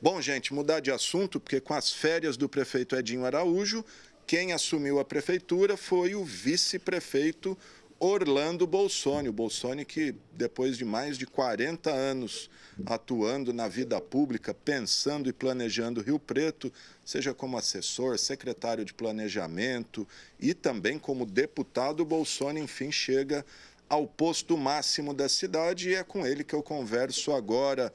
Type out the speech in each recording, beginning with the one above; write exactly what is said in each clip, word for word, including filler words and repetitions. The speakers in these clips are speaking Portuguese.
Bom, gente, mudar de assunto, porque com as férias do prefeito Edinho Araújo, quem assumiu a prefeitura foi o vice-prefeito Orlando Bolçone. O Bolçone que, depois de mais de quarenta anos atuando na vida pública, pensando e planejando Rio Preto, seja como assessor, secretário de planejamento e também como deputado, o Bolçone, enfim, chega ao posto máximo da cidade e é com ele que eu converso agora.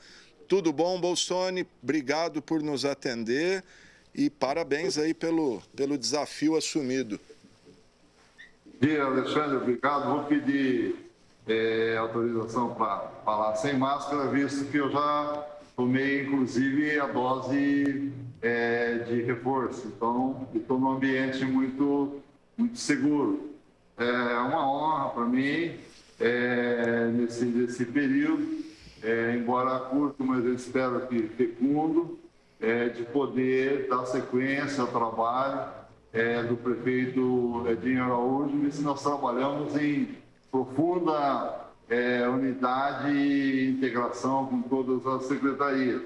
Tudo bom, Bolçone? Obrigado por nos atender e parabéns aí pelo, pelo desafio assumido. Bom dia, Alexandre, obrigado. Vou pedir é, autorização para falar sem máscara, visto que eu já tomei, inclusive, a dose é, de reforço. Então, estou num ambiente muito, muito seguro. É uma honra para mim, é, nesse, nesse período, é, embora curto, mas eu espero que fecundo, é, de poder dar sequência ao trabalho É, do prefeito Edinho Araújo, e nós trabalhamos em profunda é, unidade e integração com todas as secretarias.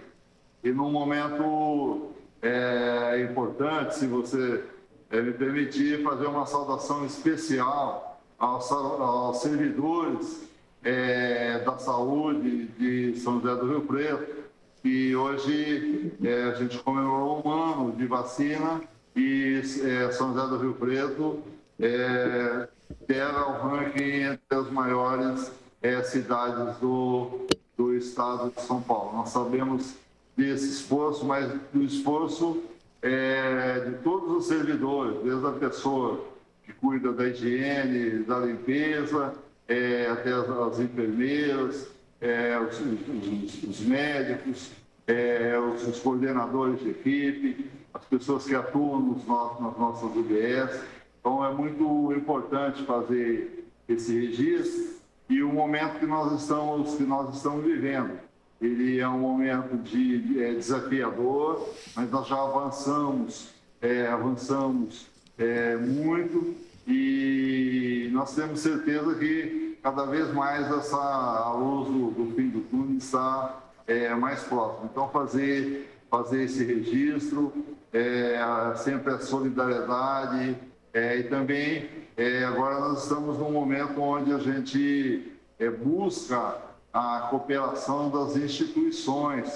E num momento é, importante, se você é, me permitir, fazer uma saudação especial aos, aos servidores é, da saúde de São José do Rio Preto, que hoje é, a gente comemorou um ano de vacina, e é, São José do Rio Preto é, terá o ranking entre as maiores é, cidades do, do estado de São Paulo. Nós sabemos desse esforço, mas do esforço é, de todos os servidores, desde a pessoa que cuida da higiene, da limpeza, é, até as, as enfermeiras, é, os, os, os médicos, é, os, os coordenadores de equipe, as pessoas que atuam nos nossos, nas nossas U B S. Então, é muito importante fazer esse registro e o momento que nós estamos, que nós estamos vivendo. Ele é um momento de, é, desafiador, mas nós já avançamos, é, avançamos é, muito e nós temos certeza que cada vez mais essa, a luz do, do fim do túnel está é, mais próxima. Então, fazer... fazer esse registro, é, sempre a solidariedade é, e também é, agora nós estamos num momento onde a gente é, busca a cooperação das instituições.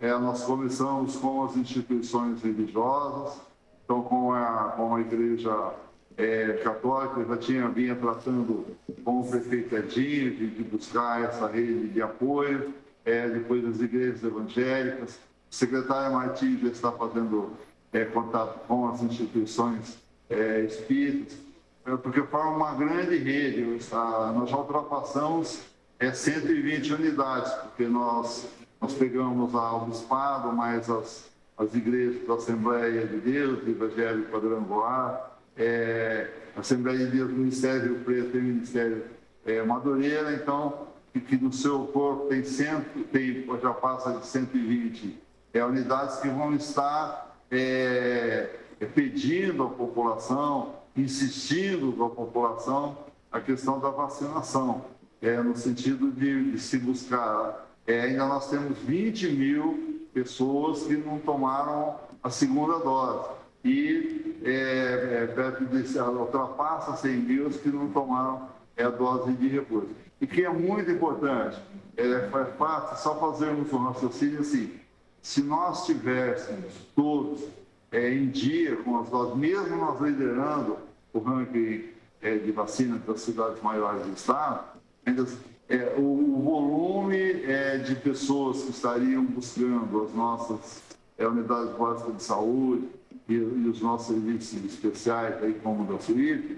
É, nós começamos com as instituições religiosas, então com a, com a Igreja é, Católica. Eu já tinha vinha tratando com o prefeito Edinho de, de buscar essa rede de apoio, é, depois as igrejas evangélicas. O secretário Martins já está fazendo é, contato com as instituições é, espíritas, porque forma uma grande rede. Nós já ultrapassamos é, cento e vinte unidades, porque nós, nós pegamos a Obispado, mais as, as igrejas da Assembleia de Deus, do Evangelho Quadrangular, é, Assembleia de Deus, Ministério Rio Preto e Ministério é, Madureira, então, que, que no seu corpo tem, cem, tem já passa de cento e vinte É, unidades que vão estar é, pedindo à população, insistindo com a população a questão da vacinação, é, no sentido de, de se buscar. É, ainda nós temos vinte mil pessoas que não tomaram a segunda dose e é, é, perto de, ultrapassa cem mil que não tomaram a dose de reforço. E que é muito importante, é, é fácil só fazermos um raciocínio assim. Se nós tivéssemos todos é, em dia com as doses, mesmo nós liderando o ranking é, de vacina das cidades maiores do estado, ainda, é, o, o volume é, de pessoas que estariam buscando as nossas é, unidades básicas de saúde e, e os nossos serviços especiais, aí, como o da F U N F A R M E,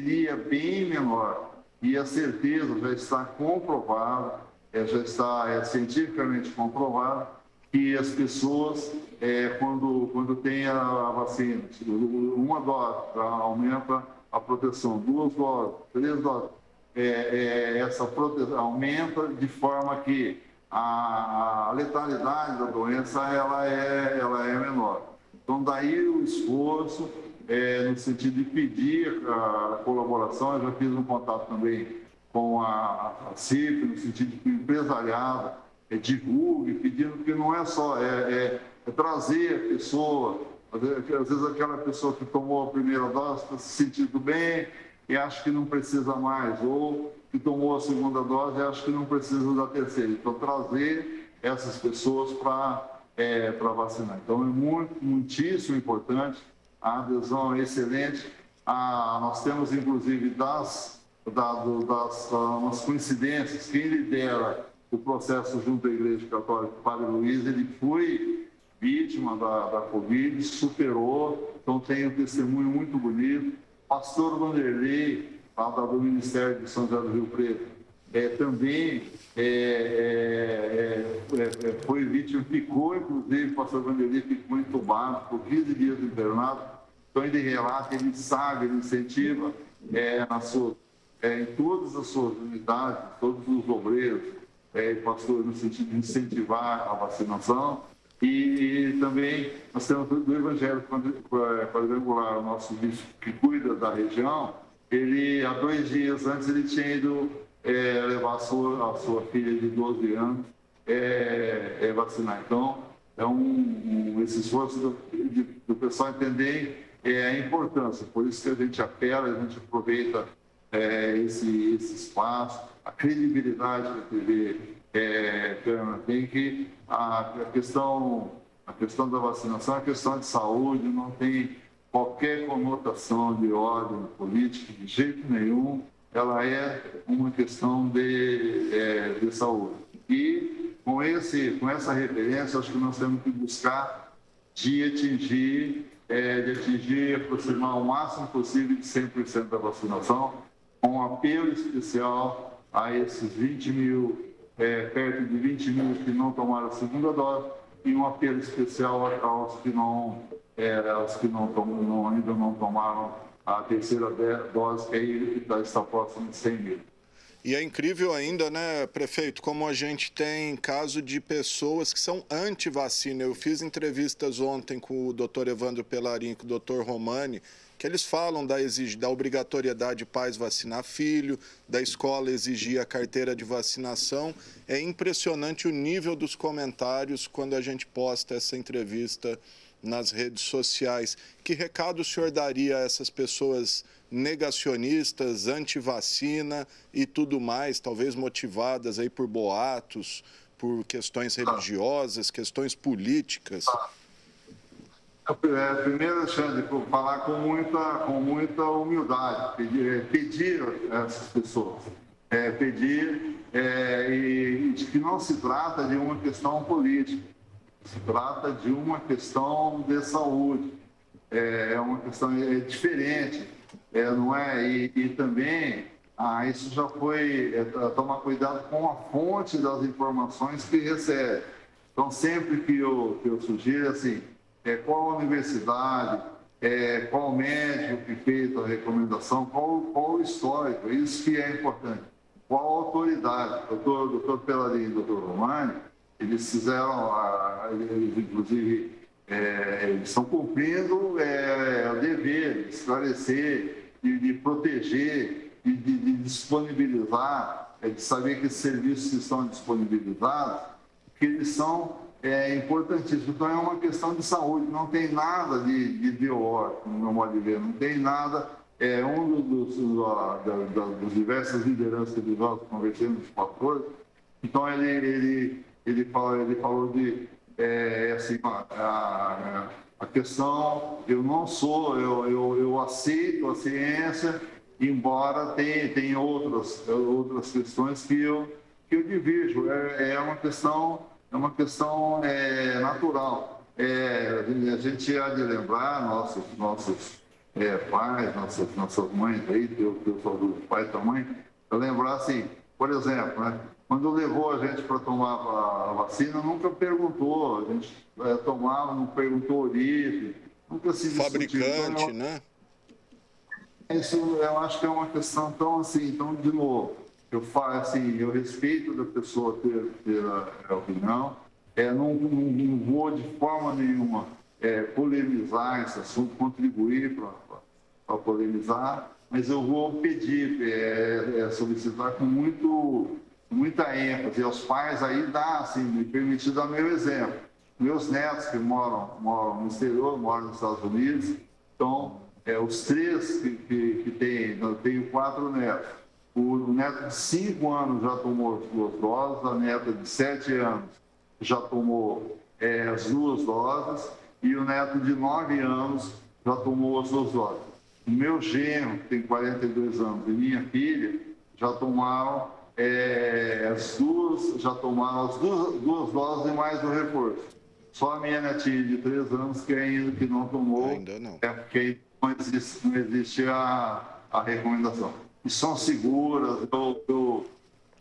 seria bem menor. E a certeza já está comprovada, é, já está é, cientificamente comprovada, que as pessoas, é, quando, quando tem a vacina, uma dose aumenta a proteção, duas doses, três doses, é, é, essa proteção aumenta de forma que a, a letalidade da doença ela é, ela é menor. Então, daí o esforço é, no sentido de pedir a colaboração. Eu já fiz um contato também com a, a C I P, no sentido de que o empresariado é, divulgue, pedindo, porque não é só, é, é, é trazer a pessoa. Às vezes, às vezes aquela pessoa que tomou a primeira dose está se sentindo bem e acha que não precisa mais, ou que tomou a segunda dose e acha que não precisa da terceira. Então, trazer essas pessoas para é, para vacinar. Então, é muito, muitíssimo importante, a adesão é excelente. Ah, nós temos, inclusive, das, da, do, das umas coincidências, quem lidera o processo junto à Igreja Católica, o Padre Luiz, ele foi vítima da, da Covid, superou, então tem um testemunho muito bonito. Pastor Wanderlei, do Ministério de São João do Rio Preto, é, também é, é, é, foi vítima, ficou, inclusive, o pastor Wanderlei ficou entubado por quinze dias do internado. Então, ele relata, ele sabe, ele incentiva é, na sua, é, em todas as suas unidades, todos os obreiros é, e pastores, no sentido de incentivar a vacinação. E, e também nós temos do Evangelho Quadrangular, o nosso bispo que cuida da região. Ele, há dois dias antes, ele tinha ido é, levar a sua, a sua filha de doze anos é, é vacinar. Então, é um, um, esse esforço do, de, do pessoal entender é, a importância. Por isso que a gente apela, a gente aproveita é, esse, esse espaço, a credibilidade da T V é, tem que a, a, questão, a questão da vacinação é uma questão de saúde, não tem qualquer conotação de ordem política, de jeito nenhum, ela é uma questão de, é, de saúde. E com, esse, com essa referência, acho que nós temos que buscar de atingir, é, de atingir, aproximar o máximo possível de cem por cento da vacinação, com um apelo especial a esses vinte mil, é, perto de vinte mil que não tomaram a segunda dose, e um apelo especial aos que não É, as que não tomam, não, ainda não tomaram a terceira dose, que aí está próximo de cem mil. E é incrível ainda, né, prefeito, como a gente tem caso de pessoas que são anti-vacina. Eu fiz entrevistas ontem com o doutor Evandro Pelarim, com o doutor Romani, que eles falam da, exig... da obrigatoriedade de pais vacinar filho, da escola exigir a carteira de vacinação. É impressionante o nível dos comentários quando a gente posta essa entrevista nas redes sociais. Que recado o senhor daria a essas pessoas negacionistas, anti-vacina e tudo mais, talvez motivadas aí por boatos, por questões religiosas, questões políticas? É, primeiro, Alexandre, falar com muita, com muita humildade, pedir, pedir a essas pessoas, é, pedir é, e, de que não se trata de uma questão política. Se trata de uma questão de saúde, é uma questão é diferente, é, não é? E, e também, ah, isso já foi, é, tomar cuidado com a fonte das informações que recebe. Então, sempre que eu, que eu sugiro, assim, é, qual a universidade, é, qual médico que fez a recomendação, qual, qual o histórico, isso que é importante. Qual a autoridade, doutor, doutor Pelarim e doutor Romani, eles fizeram, eles, inclusive, é, eles estão cumprindo é, o dever de esclarecer, de, de proteger, de, de, de disponibilizar, é, de saber que esses serviços que estão disponibilizados, que eles são é, importantíssimos. Então, é uma questão de saúde, não tem nada de, de ideológico, no meu modo de ver, não tem nada. É, um dos, dos, dos diversas lideranças que nós conversamos, os pastores, então, ele... ele Ele falou, ele falou de é, assim, a, a questão, eu não sou, eu, eu, eu aceito a ciência, embora tenha, tenha outras, outras questões que eu, que eu divirjo. É, é uma questão, é uma questão é, natural. É, a gente há de lembrar nossos, nossos é, pais, nossas, nossas mães, aí, eu, eu sou do pai também, lembrar assim, por exemplo, né? Quando levou a gente para tomar a vacina, nunca perguntou, a gente é, tomava, não perguntou origem, nunca se discutiu. Fabricante, então, né? Isso eu acho que é uma questão tão assim, então, de novo, eu falo assim, eu respeito da pessoa ter, ter a, a opinião, é, não, não, não vou de forma nenhuma é, polemizar esse assunto, contribuir para polemizar, mas eu vou pedir, é, é, solicitar com muito... muita ênfase aos pais, aí dá, assim, me permitido dar meu exemplo. Meus netos que moram, moram no exterior, moram nos Estados Unidos, então, é, os três que, que, que tem, eu tenho quatro netos. O, o neto de cinco anos já tomou as duas doses, a neta de sete anos já tomou é, as duas doses, e o neto de nove anos já tomou as duas doses. O meu genro, que tem quarenta e dois anos, e minha filha já tomaram é, as duas, já tomaram as duas, duas doses e mais o reforço. Só a minha netinha de três anos que ainda que não tomou, ainda não. É porque não existe, não existe a, a recomendação. E são seguras, eu, eu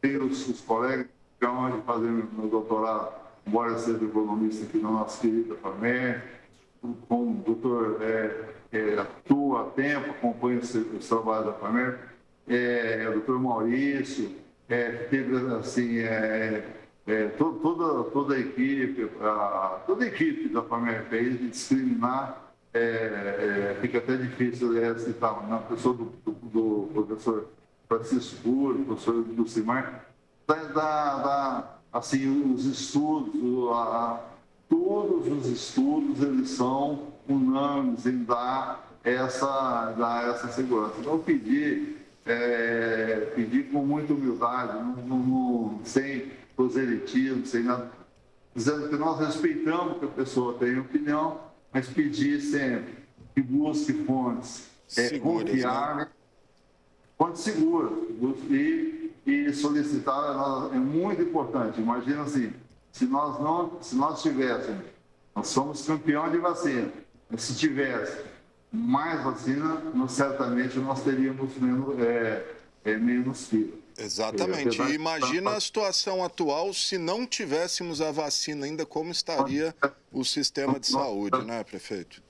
tenho os, os colegas que acabam de fazer meu doutorado, embora eu seja economista aqui na nossa querida FAMER, como o doutor é, é, atua a tempo, acompanha os trabalhos da FAMER, é, o doutor Maurício, é, teve assim... É, É, toda, toda, toda, a equipe, a, toda a equipe da FAMER fez de discriminar, é, é, fica até difícil é, citar, na pessoa do, do, do professor Francisco, do professor Lucimar, da, da, da, assim, os estudos, a, todos os estudos, eles são unânimes em dar essa, dar essa segurança. Então, eu pedi, é, pedi com muita humildade, não, não, não, sem... os elitismo, sem nada, dizendo que nós respeitamos que a pessoa tem opinião, mas pedir sempre que busque fontes é, confiáveis, né? Fontes seguras, e, e solicitar é muito importante. Imagina assim, se nós não, se nós tivéssemos, nós somos campeão de vacina, mas se tivesse mais vacina, nós, certamente nós teríamos menos, é, é, menos fila. Exatamente. E imagina a situação atual, se não tivéssemos a vacina ainda, como estaria o sistema de saúde, né, prefeito?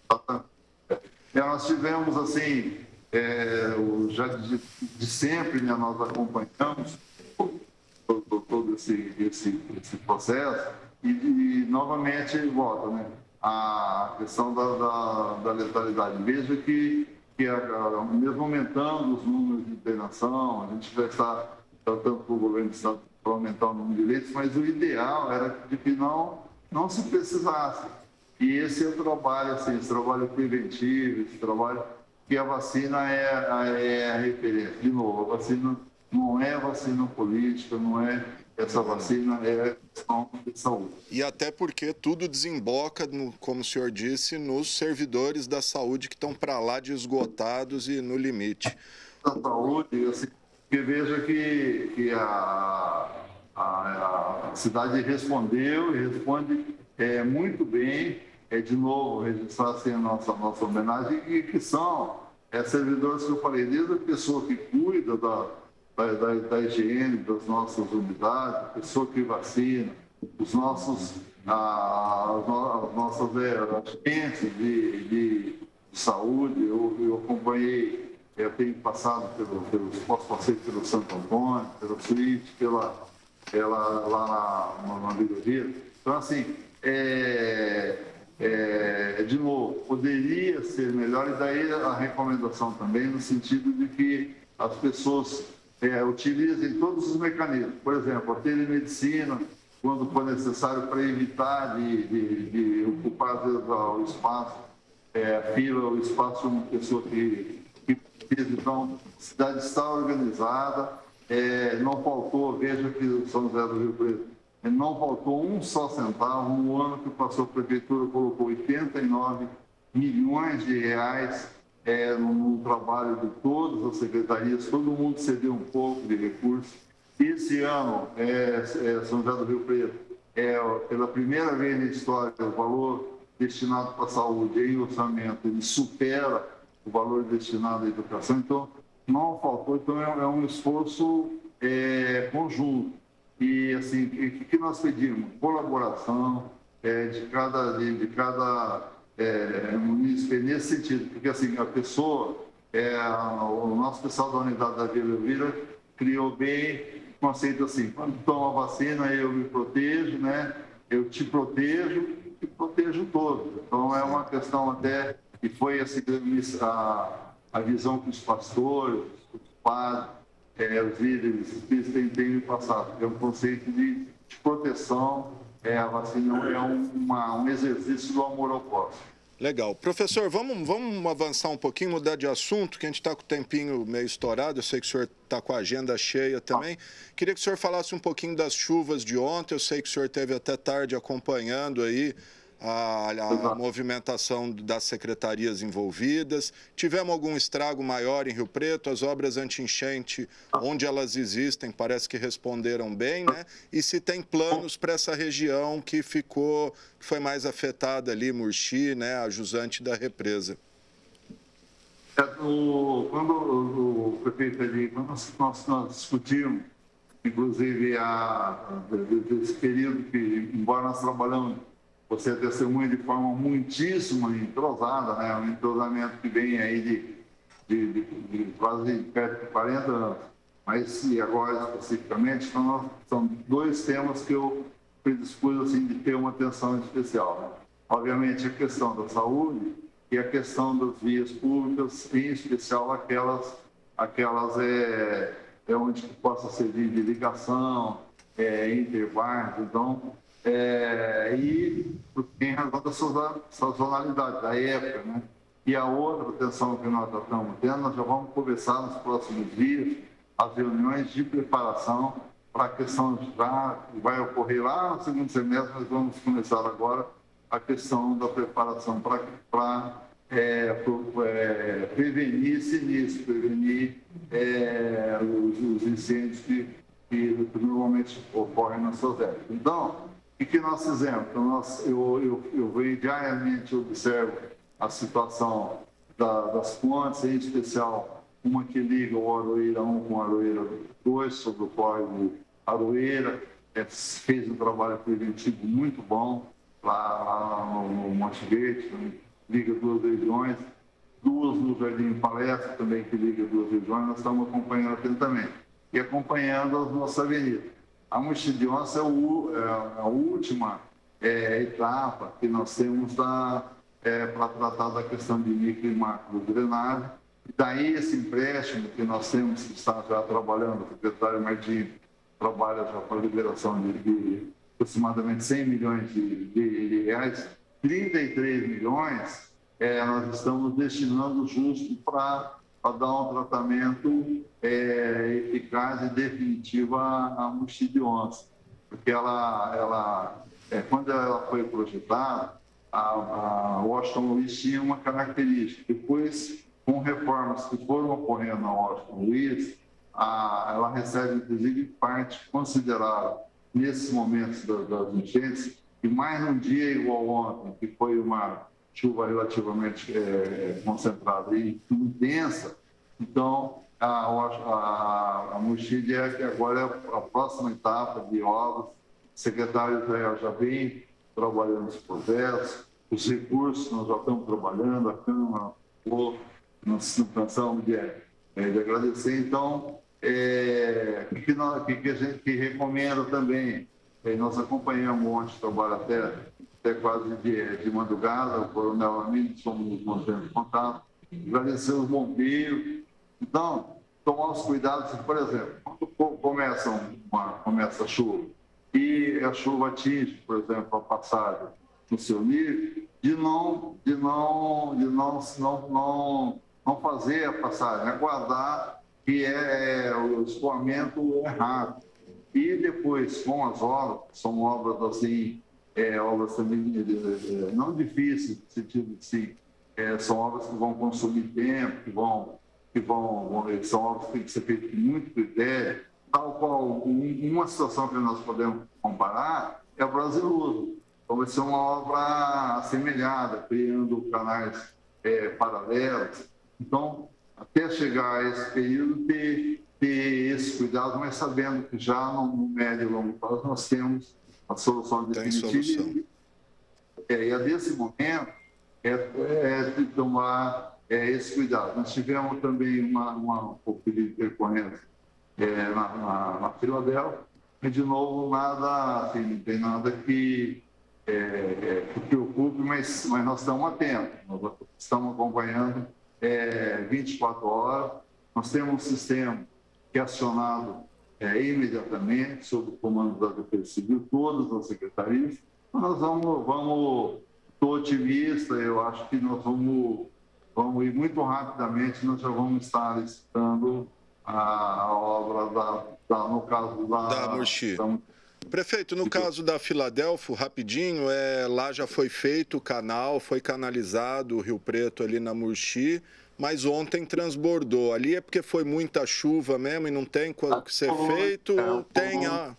Nós tivemos, assim, é, já de, de sempre, né, nós acompanhamos todo, todo esse, esse, esse processo e, e, novamente, volta, né, a questão da, da, da letalidade. Veja que, que agora, mesmo aumentando os números de internação, a gente vai estar... tanto para o governo do estado para aumentar o número de leitos, mas o ideal era de que não, não se precisasse. E esse é o trabalho, assim, esse trabalho preventivo, esse trabalho que a vacina é, é a referência. De novo, a vacina não é vacina política, não é essa vacina, é questão de saúde. E até porque tudo desemboca, no, como o senhor disse, nos servidores da saúde que estão para lá de esgotados e no limite. A saúde, assim... Porque veja que, que a, a, a cidade respondeu e responde é, muito bem, é, de novo, registrar assim, a nossa, nossa homenagem, e que são é, servidores que eu falei, desde a pessoa que cuida da, da, da, da higiene das nossas unidades, a pessoa que vacina, os nossos, a, as nossas é, agências de, de, de saúde, eu, eu acompanhei. Eu tenho passado pelo, pelo posso passei pelo Santo Antônio, pelo Suíte, pela, pela, lá na Vila. Então, assim, é, é, de novo, poderia ser melhor, e daí a recomendação também, no sentido de que as pessoas é, utilizem todos os mecanismos. Por exemplo, a telemedicina, quando for necessário, para evitar de, de, de ocupar, às vezes, o espaço, é, a fila, o espaço de uma pessoa que... Então, a cidade está organizada, é, não faltou, veja que São José do Rio Preto, não faltou um só centavo. No ano que passou, a prefeitura colocou oitenta e nove milhões de reais é, no, no trabalho de todas as secretarias, todo mundo cedeu um pouco de recurso. Esse ano, é, é, São José do Rio Preto, é, pela primeira vez na história, o valor destinado para a saúde em orçamento, ele supera o valor destinado à educação. Então, não faltou, então é um esforço é, conjunto. E, assim, o que nós pedimos? Colaboração é, de cada, de, de cada é, município, nesse sentido, porque, assim, a pessoa, é, o nosso pessoal da unidade da Vila Vila criou bem o conceito assim: quando toma a vacina, eu me protejo, né? Eu te protejo e protejo todos. Então, é uma questão até... E foi assim, a, a visão que os pastores, os padres, é, os líderes espíritas têm passado, é um conceito de, de proteção, é, a vacina é um, uma, um exercício do amor ao próximo. Legal. Professor, vamos, vamos avançar um pouquinho, mudar de assunto, que a gente está com o tempinho meio estourado, eu sei que o senhor está com a agenda cheia também. Ah. Queria que o senhor falasse um pouquinho das chuvas de ontem, eu sei que o senhor esteve até tarde acompanhando aí a, a movimentação das secretarias envolvidas. Tivemos algum estrago maior em Rio Preto? As obras anti-enchente, onde elas existem, parece que responderam bem, né? E se tem planos para essa região que ficou, que foi mais afetada ali, Murchid, né? A jusante da represa. É, o, quando o, o prefeito ali, quando nós, nós, nós discutimos, inclusive, a, esse período que, embora nós trabalhamos, você é testemunha de forma muitíssimo entrosada, né? Um entrosamento que vem aí de, de, de, de quase perto de quarenta anos. Mas e agora especificamente, então, são dois temas que eu predispus assim, de ter uma atenção especial. Né? Obviamente a questão da saúde e a questão das vias públicas, em especial aquelas, aquelas é, é onde possa servir de ligação, é, intervalos, então... É, e em razão da sazonalidade da época, né? E a outra atenção que nós estamos tendo, nós já vamos começar nos próximos dias as reuniões de preparação para a questão de lá, que vai ocorrer lá no segundo semestre, nós vamos começar agora a questão da preparação para, para é, é, prevenir sinistro, prevenir é, os, os incêndios que, que normalmente ocorrem nas suas épocas. Então, o que nós fizemos? Então, nós, eu, eu, eu venho diariamente, eu observo a situação da, das pontes, em especial uma que liga o Aroeira um com o Aroeira dois, sobre o córrego Aroeira, é, fez um trabalho preventivo muito bom lá, lá no, no Monte Verde, né? Liga duas regiões, duas no Jardim Palestra também que liga duas regiões, nós estamos acompanhando atentamente e acompanhando as nossas avenidas. A Murchid Homsi é a última é, etapa que nós temos é, para tratar da questão de micro e macro drenagem. E daí esse empréstimo que nós temos que estar já trabalhando, o secretário Martins trabalha já para a liberação de, de aproximadamente cem milhões de, de, de reais, trinta e três milhões é, nós estamos destinando justo para... para dar um tratamento é, eficaz e definitivo à Murchid Homsi, porque ela, ela é, quando ela foi projetada, a, a Washington Luiz tinha uma característica. Depois, com reformas que foram ocorrendo na Washington Luiz, a, ela recebe, inclusive, parte considerável nesses momentos das, das enchentes, e mais um dia igual ontem, que foi uma... chuva relativamente é, concentrada e intensa, então a, a, a Murchid é que agora é a próxima etapa de obras. O secretário Israel já vem trabalhando os projetos, os recursos nós já estamos trabalhando, a Câmara, o, nós não cansamos de, de agradecer. Então, é, que, nós, que a gente que recomenda também, é, nós acompanhamos um monte de trabalho até... até quase de, de madrugada, o Coronel Amin, somos mantendo contato, agradecer os bombeiros. Então, tomar os cuidados, por exemplo, quando começa, uma, começa a chuva e a chuva atinge, por exemplo, a passagem no seu nível, de não, de não, de não, não, não, não fazer a passagem, aguardar que é o escoamento errado. E depois, com as obras, são obras assim... É, obras também não difíceis, no sentido de sim, é, são obras que vão consumir tempo, que vão, que vão, são obras que tem que ser feitas com muito critério, tal qual um, uma situação que nós podemos comparar é o Brasiluso. Então vai ser uma obra assemelhada, criando canais é, paralelos. Então, até chegar a esse período, ter, ter esse cuidado, mas sabendo que já no médio e longo prazo nós temos a solução definitiva. É, e a desse momento é, é de tomar é, esse cuidado. Nós tivemos também uma, uma um pouco de intercorrência é, na, na, na Filadélfia, e de novo nada, assim, não tem nada que, é, é, que preocupe, mas, mas nós estamos atentos, nós estamos acompanhando é, vinte e quatro horas, nós temos um sistema que acionado é, imediatamente, sob o comando da Defesa Civil, todas as secretarias, nós vamos, vamos estou otimista, eu acho que nós vamos, vamos ir muito rapidamente, nós já vamos estar licitando a obra, da, da, no caso da... Da Murchid. Prefeito, no caso da Filadélfia, rapidinho, é, lá já foi feito o canal, foi canalizado o Rio Preto ali na Murchid, mas ontem transbordou. Ali é porque foi muita chuva mesmo e não tem o que ser feito? É, tem a...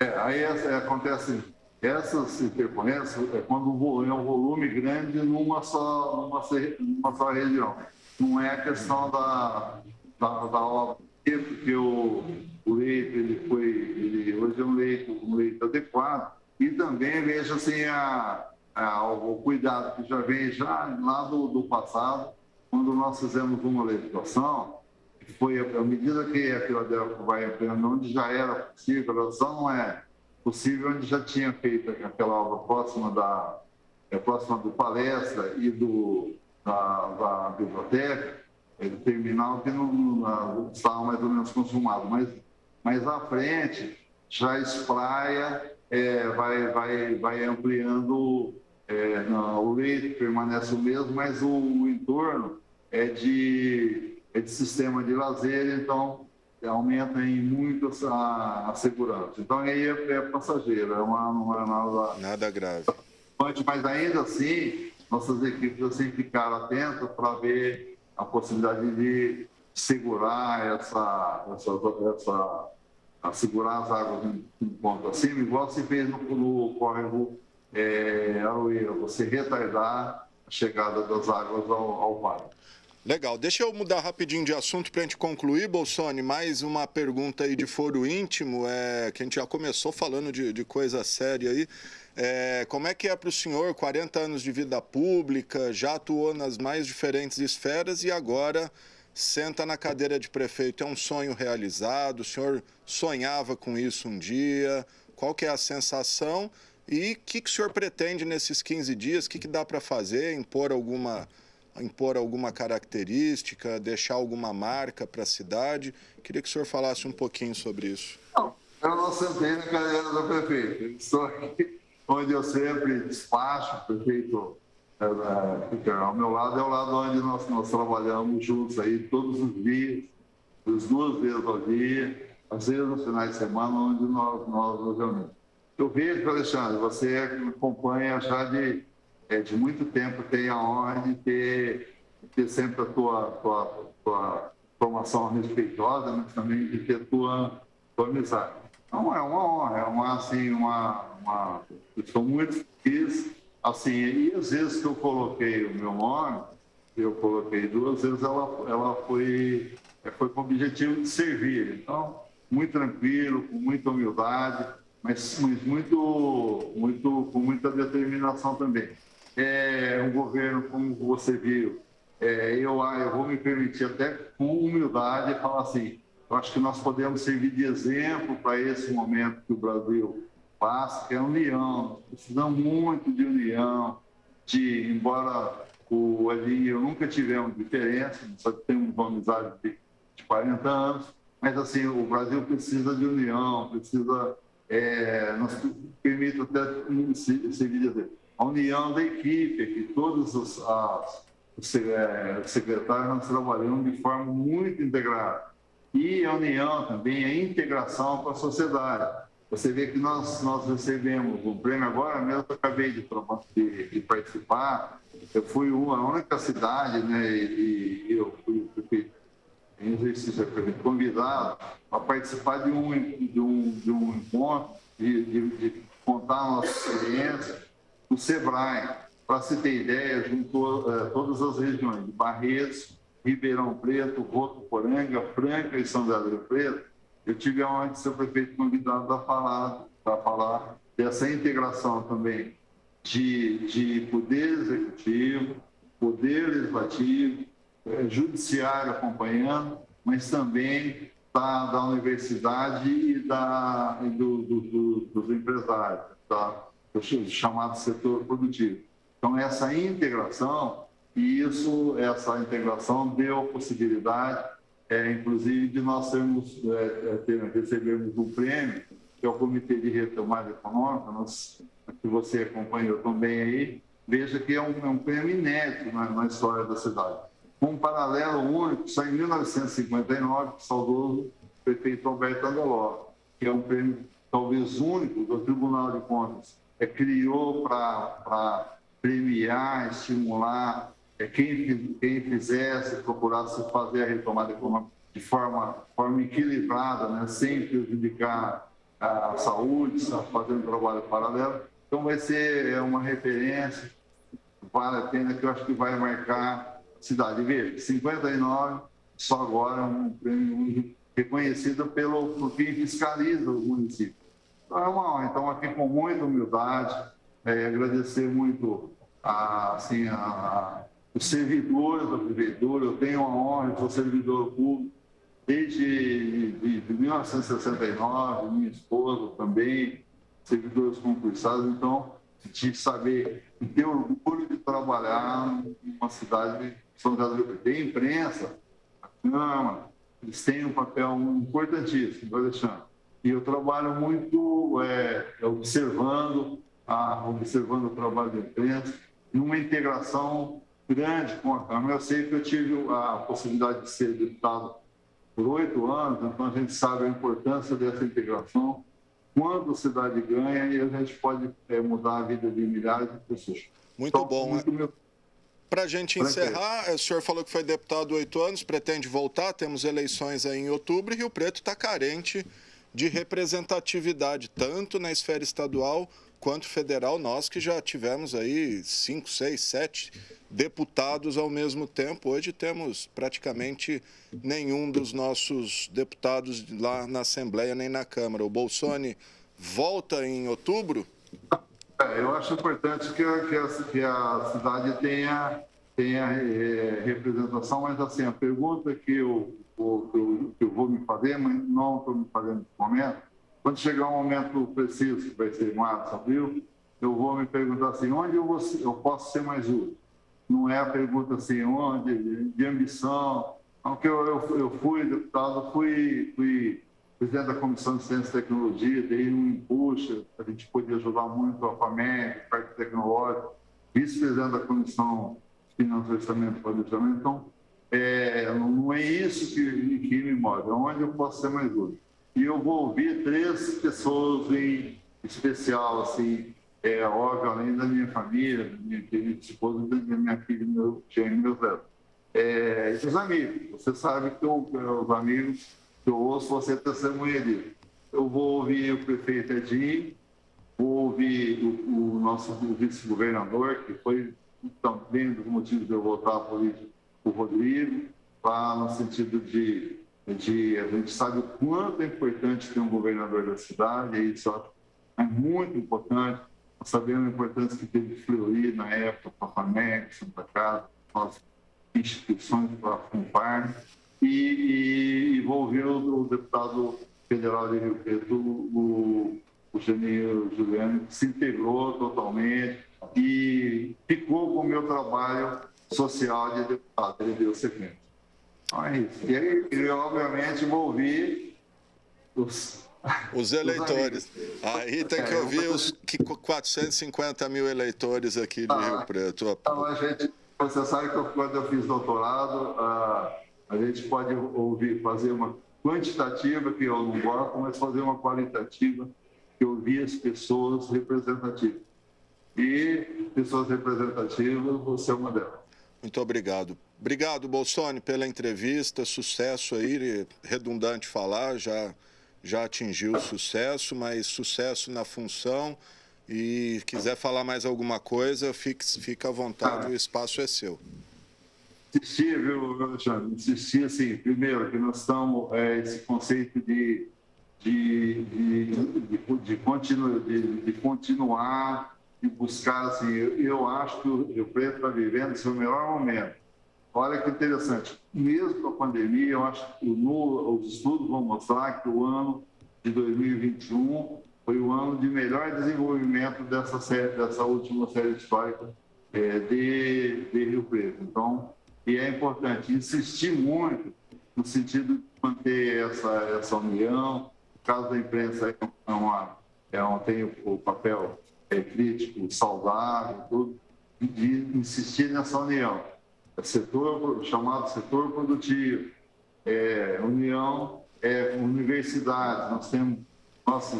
é, aí acontece, essas intercorrências é quando é um volume grande numa só, numa só, numa só região. Não é a questão da, da, da obra, porque o, o leito, ele foi, ele, hoje é um leito, um leito adequado, e também veja assim, a, a, o cuidado que já vem já lá do, do passado, quando nós fizemos uma legislação, foi à medida que a Filadélfia vai ampliando, onde já era possível, ela só não é possível, onde já tinha feito aquela obra próxima, da, é, próxima do palestra e do, da, da biblioteca, é do terminal que não, não estava mais ou menos consumado, mas, mas à frente já espraia, é, vai, vai, vai ampliando, é, não, o leito permanece o mesmo, mas o, o entorno é de, é de sistema de lazer, então aumenta em muito a, a segurança. Então aí é, é passageiro, é uma, uma, uma, nada grave. Mas ainda assim, nossas equipes assim, ficaram atentas para ver a possibilidade de segurar essa, essa, essa a segurar as águas em ponto acima, igual se fez no, no córrego é, Aroeira, você retardar a chegada das águas ao, ao vale. Legal, deixa eu mudar rapidinho de assunto para a gente concluir, Bolçone, mais uma pergunta aí de foro íntimo, é, que a gente já começou falando de, de coisa séria aí, é, como é que é para o senhor, quarenta anos de vida pública, já atuou nas mais diferentes esferas e agora senta na cadeira de prefeito, é um sonho realizado, o senhor sonhava com isso um dia, qual que é a sensação e o que, que o senhor pretende nesses quinze dias, o que, que dá para fazer, impor alguma... impor alguma característica, deixar alguma marca para a cidade. Queria que o senhor falasse um pouquinho sobre isso. Não, eu não sentei na cadeira do prefeito. Estou aqui onde eu sempre despacho, o prefeito fica ao meu lado, é o lado onde nós, nós trabalhamos juntos aí todos os dias, as duas vezes ao dia, às vezes nos finais de semana, onde nós, nós nos reunimos. Eu vejo, Alexandre, você acompanha já de... É, de muito tempo, tem a honra de ter, ter sempre a tua, tua, tua formação respeitosa, mas também de ter a tua, tua amizade. Então, é uma honra, é uma, assim, uma... uma... Eu sou muito feliz, assim, e às vezes que eu coloquei o meu nome, eu coloquei duas vezes, ela, ela foi, foi com o objetivo de servir. Então, muito tranquilo, com muita humildade, mas muito, muito, com muita determinação também. É um governo, como você viu, é, eu, eu vou me permitir até com humildade falar assim, eu acho que nós podemos servir de exemplo para esse momento que o Brasil passa, que é a união. Precisamos muito de união, de, embora o Edinho e eu nunca tivemos diferença, só temos uma amizade de, de quarenta anos, mas assim, o Brasil precisa de união, precisa, é, nos permite até servir de exemplo. A união da equipe, que todos os, as, os é, secretários nós trabalhamos de forma muito integrada. E a união também, a integração com a sociedade. Você vê que nós, nós recebemos um prêmio agora, mesmo eu acabei de, de, de participar, eu fui uma, a única cidade, né, e, e eu fui, fui em exercício, fui convidado a participar de um, de um, de um encontro, de, de, de contar a nossa experiência. O Sebrae, para se ter ideia, juntou eh, todas as regiões de Barretos, Ribeirão Preto, Roto Poranga, Franca e São João da Boa Vista. Eu tive a honra de ser prefeito convidado a falar, a falar dessa integração também de, de poder executivo, poder legislativo, eh, judiciário acompanhando, mas também da, da universidade e, da, e do, do, do, dos empresários, tá? Chamado setor produtivo. Então, essa integração, e isso, essa integração deu a possibilidade é, inclusive de nós termos, é, recebemos um prêmio, que é o Comitê de Retomada Econômica, nós, que você acompanhou também aí, veja que é um, é um prêmio inédito na, na história da cidade. Um paralelo único, só em mil novecentos e cinquenta e nove, saudoso prefeito Alberto Aguilar, que é um prêmio talvez único do Tribunal de Contas, é, criou para premiar, estimular é, quem, quem fizesse, procurasse fazer a retomada econômica de forma, forma equilibrada, né, sem prejudicar a saúde, fazendo um trabalho paralelo. Então vai ser uma referência, vale a pena, que eu acho que vai marcar a cidade. Veja, cinquenta e nove, só agora é um prêmio reconhecido pelo, por quem fiscaliza o município. Então é uma honra. Então aqui com muita humildade, é, agradecer muito a, assim, a, os servidores da prefeitura. Eu tenho a honra de ser servidor público desde de, de mil novecentos e sessenta e nove, minha esposa também, servidores concursados. Então, de saber, de ter orgulho de trabalhar numa cidade de São João da Boa Vista. Tem imprensa, a Câmara, eles têm um papel importantíssimo, Alexandre. E eu trabalho muito é, observando, a, observando o trabalho da imprensa, numa integração grande com a Câmara. Eu sei que eu tive a possibilidade de ser deputado por oito anos, então a gente sabe a importância dessa integração. Quando a cidade ganha, a gente pode é, mudar a vida de milhares de pessoas. Muito então, bom. Muito, né? Meu... Para a gente pra encerrar, ter. O senhor falou que foi deputado oito anos, pretende voltar, temos eleições aí em outubro, e Rio Preto está carente de representatividade, tanto na esfera estadual quanto federal. Nós que já tivemos aí cinco, seis, sete deputados ao mesmo tempo, hoje temos praticamente nenhum dos nossos deputados lá na Assembleia nem na Câmara. O Bolçone volta em outubro? É, eu acho importante que, que, a, que a cidade tenha, tenha é, representação, mas assim, a pergunta que eu, o, que, eu, que eu vou me fazer, mas não estou me fazendo nesse momento, quando chegar um momento preciso, que vai ser em março, abril, eu vou me perguntar assim, onde eu, vou, eu posso ser mais útil? Não é a pergunta assim, onde, de ambição. Porque eu, eu, eu fui deputado, fui, fui presidente da Comissão de Ciência e Tecnologia, dei um empuxo, a gente podia ajudar muito a FAMER, parte tecnológica, vice-presidente da Comissão de Finanças, Orçamento e Planejamento. Então, é, não é isso que, que me move, é onde eu posso ser mais útil. E eu vou ouvir três pessoas em especial, assim, é óbvio, além da minha família, da minha querida esposa, da minha filha, meu gênio, meu velho. É, e os amigos, você sabe que eu, os amigos que eu ouço, você é testemunha disso. Eu vou ouvir o prefeito Edinho, vou ouvir o, o nosso vice-governador, que foi também um dos motivos de eu votar político, o Rodrigo, lá no sentido de, de a gente sabe o quanto é importante ter um governador da cidade, e isso é muito importante. Sabemos a importância que teve Fleury na época, para a FAMER, Santa Casa, nossas instituições, para a FUNFARME, e, e, e vou ouvir o, o deputado federal de Rio Preto, o Eugênio Juliano, que se integrou totalmente e ficou com o meu trabalho social de deputado, ele deu sequência. Então é isso. E aí, eu, obviamente, vou ouvir os... Os eleitores. Aí tem que ouvir os quatrocentos e cinquenta mil eleitores aqui de Rio Preto. Então, a gente, você sabe que quando eu fiz doutorado, a, a gente pode ouvir, fazer uma quantitativa, que eu não gosto, mas fazer uma qualitativa, que ouvir as pessoas representativas. E pessoas representativas, você é uma delas. Muito obrigado. Obrigado, Bolçone, pela entrevista. Sucesso aí, redundante falar, já... já atingiu sucesso, mas sucesso na função. E quiser falar mais alguma coisa, fique, fica à vontade, ah, o espaço é seu. Insisti, viu, Alexandre? Insisti, assim, primeiro, que nós estamos, é, esse conceito de, de, de, de, de, continu, de, de continuar, de buscar, assim, eu, eu acho que o Rio Preto está vivendo seu melhor momento. Olha que interessante, mesmo com a pandemia, eu acho que no, os estudos vão mostrar que o ano de dois mil e vinte e um foi o ano de melhor desenvolvimento dessa, série, dessa última série histórica é, de, de Rio Preto. Então, e é importante insistir muito no sentido de manter essa, essa união. O caso da imprensa é uma, é uma, tem o papel é crítico, saudável, tudo, de insistir nessa união. Setor, chamado setor produtivo, é, união, é, universidades, nós temos nossa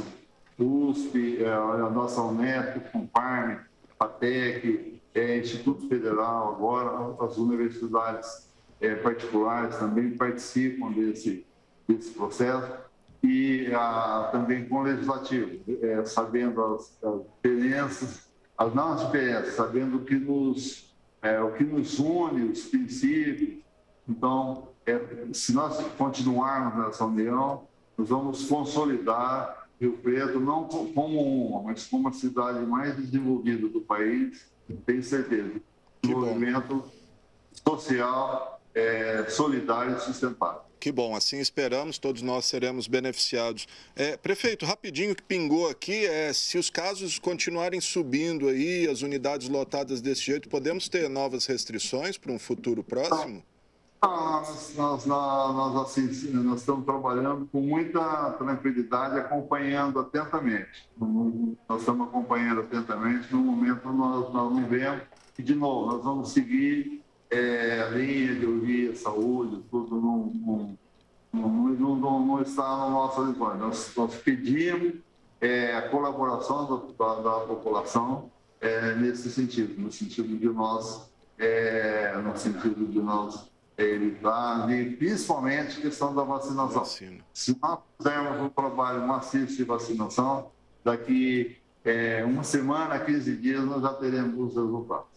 U S P, é, a nossa U N E P, FUNFARME, PATEC, é, Instituto Federal, agora as universidades é, particulares também participam desse, desse processo. E a, também com o legislativo, é, sabendo as, as diferenças, as não diferenças, sabendo o que nos, é, o que nos une, os princípios. Então, é, se nós continuarmos nessa união, nós vamos consolidar Rio Preto, não como uma, mas como a cidade mais desenvolvida do país, tenho certeza. Um movimento social, é, solidário e sustentável. Que bom, assim esperamos, todos nós seremos beneficiados. É, prefeito, rapidinho que pingou aqui, é, se os casos continuarem subindo aí, as unidades lotadas desse jeito, podemos ter novas restrições para um futuro próximo? Nós, nós, nós, assim, nós estamos trabalhando com muita tranquilidade, acompanhando atentamente. Nós estamos acompanhando atentamente, no momento nós, nós não vemos, e de novo, nós vamos seguir... É, a linha de ouvir a saúde, tudo não, não, não, não, não está no nosso horizonte. Nós, nós pedimos é, a colaboração da, da população é, nesse sentido, no sentido de nós, é, no sentido de nós é, evitar, e principalmente a questão da vacinação. Vacina. Se nós fizermos um trabalho maciço de vacinação, daqui é, uma semana, quinze dias, nós já teremos os resultados.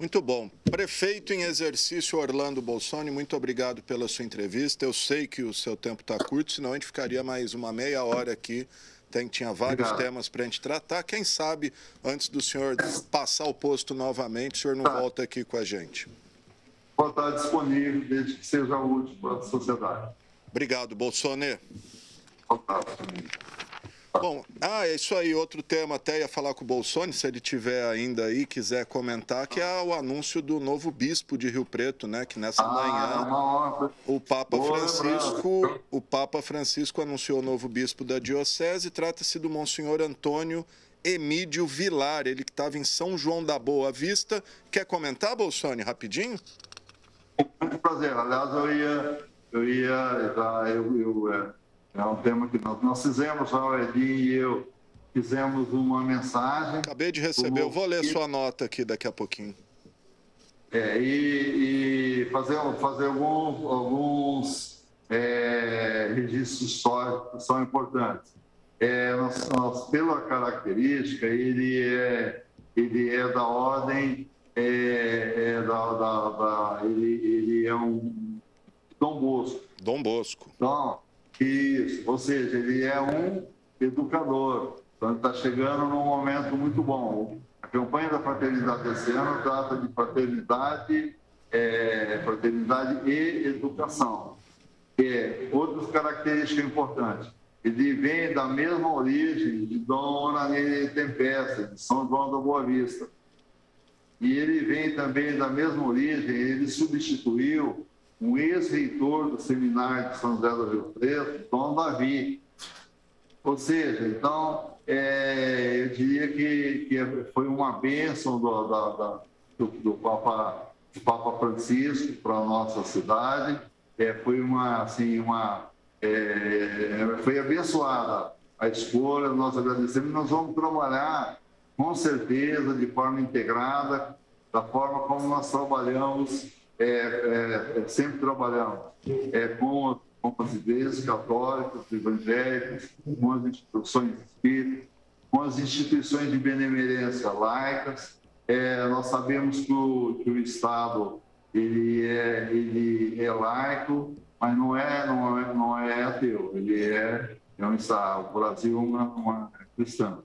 Muito bom. Prefeito em exercício Orlando Bolçone, muito obrigado pela sua entrevista. Eu sei que o seu tempo está curto, senão a gente ficaria mais uma meia hora aqui. Tem, tinha vários obrigado. Temas para a gente tratar. Quem sabe, antes do senhor passar o posto novamente, o senhor não tá. volta aqui com a gente. Vou estar disponível, desde que seja útil para a sociedade. Obrigado, Bolçone. Bom, ah, é isso aí, outro tema até ia falar com o Bolçone, se ele tiver ainda aí, quiser comentar, que é o anúncio do novo bispo de Rio Preto, né, que nessa manhã o Papa Francisco, o Papa Francisco anunciou o novo bispo da diocese. Trata-se do Monsenhor Antônio Emídio Vilar, ele que estava em São João da Boa Vista. Quer comentar, Bolçone, rapidinho? Muito prazer, aliás, eu ia, eu ia, eu, eu, eu é um tema que nós, nós fizemos, a Edinho e eu fizemos uma mensagem. Acabei de receber, eu vou ler sua nota aqui daqui a pouquinho. É, e, e fazer, fazer alguns, alguns é, registros históricos que são importantes. É, nós, nós, pela característica, ele é, ele é da ordem, é, é da, da, da, ele, ele é um Dom Bosco. Dom Bosco. Então, isso, ou seja, ele é um educador, então está chegando num momento muito bom. A campanha da fraternidade desse ano trata de fraternidade, é, fraternidade e educação. É, outras características importantes, ele vem da mesma origem de Dona Tempesta, de São João da Boa Vista. E ele vem também da mesma origem, ele substituiu um ex-reitor do seminário de São José do Rio Preto, Dom Davi. Ou seja, então, é, eu diria que, que foi uma bênção do, da, da, do, do, Papa, do Papa Francisco para a nossa cidade. É, foi uma, assim, uma... É, foi abençoada a escolha, nós agradecemos. Nós vamos trabalhar, com certeza, de forma integrada, da forma como nós trabalhamos... É, é, é, sempre trabalhamos é, com, com as igrejas católicas, evangélicas, com as instituições espíritas, com as instituições de benemerência laicas. É, nós sabemos que o, que o Estado ele é, ele é laico, mas não é, não é, não é ateu, ele é, é um Estado. O Brasil é uma, uma cristã.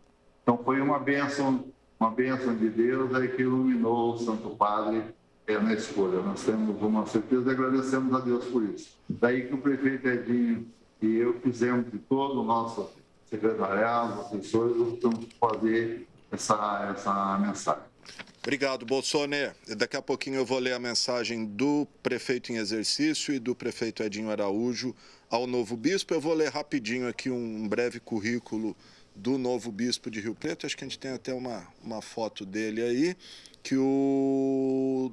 Então foi uma bênção, uma bênção de Deus aí que iluminou o Santo Padre. É na escolha, nós temos uma certeza e agradecemos a Deus por isso. Daí que o prefeito Edinho e eu fizemos de todo o nosso secretariado, assessores, vamos fazer essa, essa mensagem. Obrigado, Bolçone. Daqui a pouquinho eu vou ler a mensagem do prefeito em exercício e do prefeito Edinho Araújo ao novo bispo. Eu vou ler rapidinho aqui um breve currículo do novo bispo de Rio Preto. Acho que a gente tem até uma, uma foto dele aí, que o...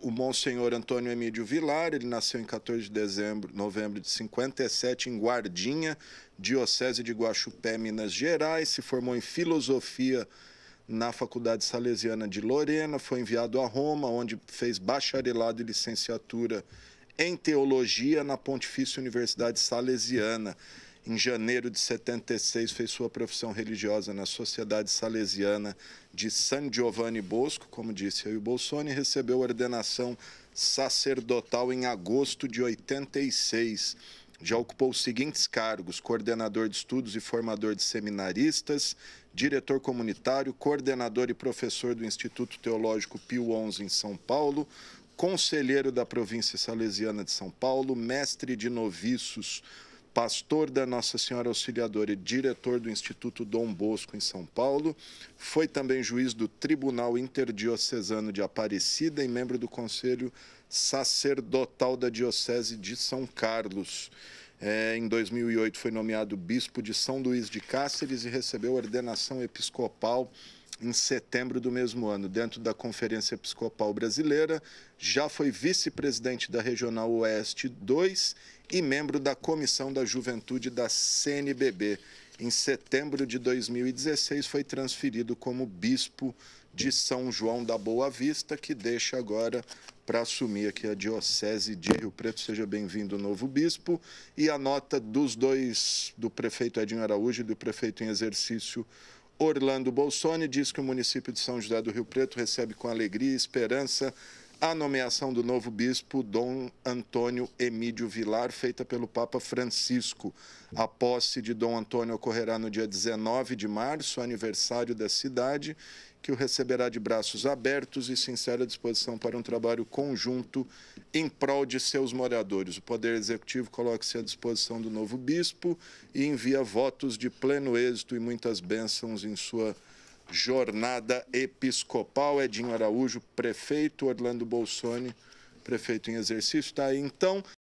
O Monsenhor Antônio Emídio Vilar, ele nasceu em quatorze de dezembro, novembro de cinquenta e sete, em Guardinha, Diocese de Guaxupé, Minas Gerais. Se formou em Filosofia na Faculdade Salesiana de Lorena, foi enviado a Roma, onde fez bacharelado e licenciatura em Teologia na Pontifícia Universidade Salesiana. Em janeiro de setenta e seis, fez sua profissão religiosa na Sociedade Salesiana de San Giovanni Bosco, como disse aí o Bolçone, e recebeu ordenação sacerdotal em agosto de oitenta e seis. Já ocupou os seguintes cargos: coordenador de estudos e formador de seminaristas, diretor comunitário, coordenador e professor do Instituto Teológico Pio onze em São Paulo, conselheiro da província salesiana de São Paulo, mestre de noviços, pastor da Nossa Senhora Auxiliadora e diretor do Instituto Dom Bosco, em São Paulo. Foi também juiz do Tribunal Interdiocesano de Aparecida e membro do Conselho Sacerdotal da Diocese de São Carlos. É, em dois mil e oito, foi nomeado bispo de São Luís de Cáceres e recebeu ordenação episcopal em setembro do mesmo ano, dentro da Conferência Episcopal Brasileira. Já foi vice-presidente da Regional Oeste dois e membro da Comissão da Juventude da C N B B. Em setembro de dois mil e dezesseis, foi transferido como bispo de São João da Boa Vista, que deixa agora para assumir aqui a Diocese de Rio Preto. Seja bem-vindo, novo bispo. E a nota dos dois, do prefeito Edinho Araújo e do prefeito em exercício Orlando Bolçone, diz que o município de São José do Rio Preto recebe com alegria e esperança a nomeação do novo bispo Dom Antônio Emídio Vilar, feita pelo Papa Francisco. A posse de Dom Antônio ocorrerá no dia dezenove de março, aniversário da cidade, que o receberá de braços abertos e sincera disposição para um trabalho conjunto em prol de seus moradores. O Poder Executivo coloca-se à disposição do novo bispo e envia votos de pleno êxito e muitas bênçãos em sua jornada episcopal. Edinho Araújo, prefeito; Orlando Bolçone, prefeito em exercício. Está aí, então.